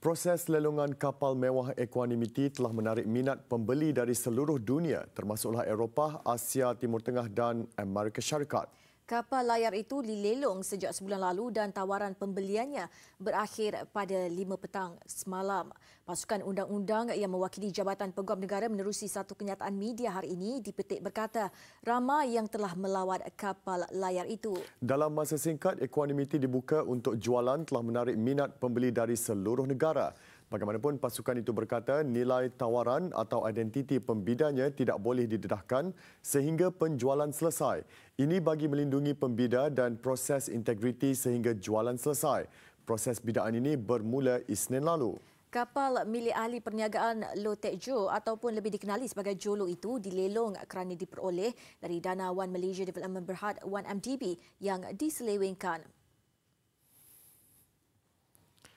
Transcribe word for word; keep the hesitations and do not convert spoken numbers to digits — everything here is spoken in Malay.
Proses lelongan kapal mewah Equanimity telah menarik minat pembeli dari seluruh dunia, termasuklah Eropah, Asia Timur Tengah dan Amerika Syarikat. Kapal layar itu dilelong sejak sebulan lalu dan tawaran pembeliannya berakhir pada lima petang semalam. Pasukan undang-undang yang mewakili Jabatan Peguam Negara menerusi satu kenyataan media hari ini dipetik berkata ramai yang telah melawat kapal layar itu. Dalam masa singkat, Equanimity dibuka untuk jualan telah menarik minat pembeli dari seluruh negara. Bagaimanapun, pasukan itu berkata nilai tawaran atau identiti pembidannya tidak boleh didedahkan sehingga penjualan selesai. Ini bagi melindungi pembida dan proses integriti sehingga jualan selesai. Proses bidaan ini bermula Isnin lalu. Kapal milik ahli perniagaan Low Jet ataupun lebih dikenali sebagai Jolo itu dilelong kerana diperoleh dari dana One Malaysia Development Berhad one M D B yang diselewengkan.